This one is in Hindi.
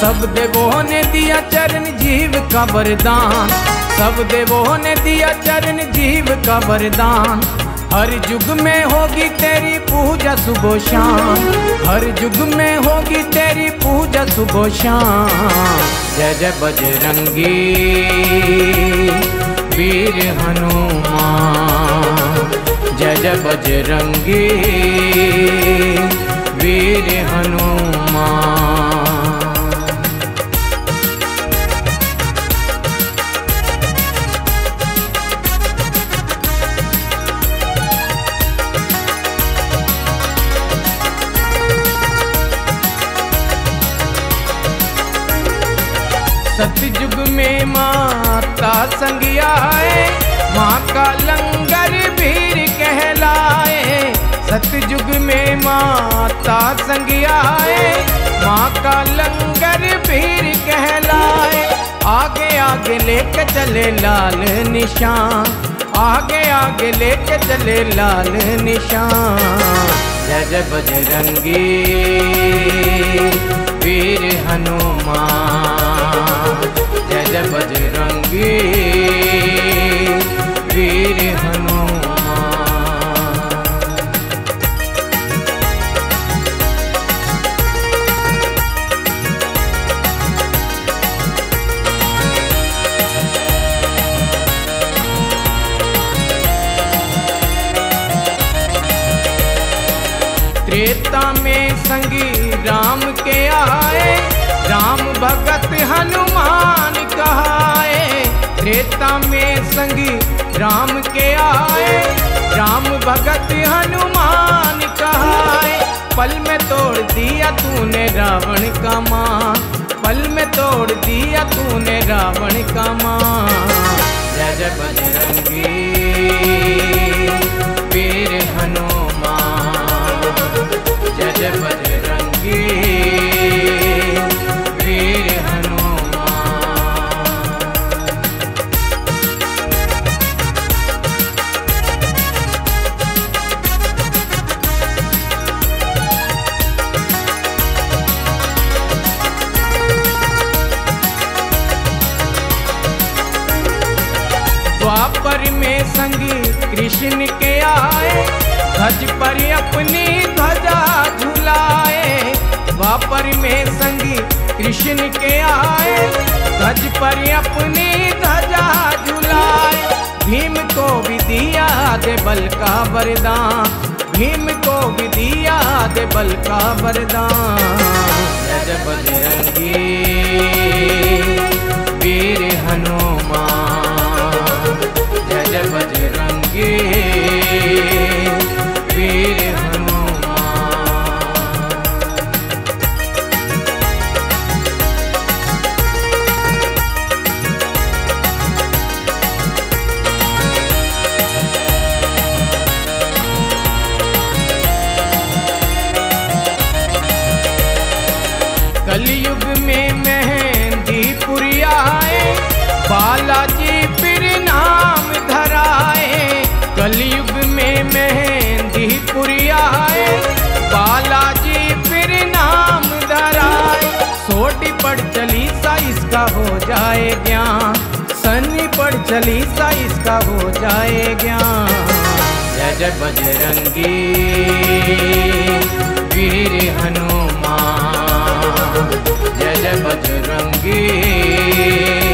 सब देवों ने दिया चरण जीव का वरदान, सब देवों ने दिया चरण जीव का वरदान। हर युग में होगी तेरी पूजा सुबह शाम, हर युग में होगी तेरी पूजा सुबह शाम। जय जय बजरंगी वीर हनुमान, जय जय बजरंगी वीर हनुमान। सतयुग में माता संगिया है, माँ का लंगर वीर कहलाए। सतयुग में माता संगिया है, माँ का लंगर वीर कहलाए। आगे आगे लेके चले लाल निशान, आगे आगे लेके चले लाल निशान। जय जय बजरंगी वीर हनुमान, जय जय बजरंगी वीर हनुमान। त्रेता में संगी राम के आए, राम भगत हनुमान कहाए। त्रेता में संगी राम के आए, राम भगत हनुमान कहाए। पल में तोड़ दिया तूने रावण का मान, पल में तोड़ दिया तूने रावण का मान। जय जय बजरंगी वीर हनुमान, जय जय बजरंगी वीर हनुमान। द्वापर में संगी कृष्ण के आए, ध्वज पर अपनी ध्वजा झुलाए। द्वापर में संगी कृष्ण के आए, ध्वज पर अपनी ध्वजा झुलाए। भीम को भी दिया दे बल का वरदान, भीम को भी दिया दे बल का वरदान। जय जय बजरंगी वीर हनुमान, जय जय बजरंगी वीर हनुमान। कलयुग में मेहंदी पुरी आए, बालाजी फिर नाम धराए। कलयुग में मेहंदी पुरी आए, बालाजी फिर नाम धराए। सोटी पर चली सा इसका हो जाए ज्ञान, सन्नी पर चली सा इसका हो जाए ज्ञान। जय जय बजरंगी वीर हनुमान, जय जय बजरंगी।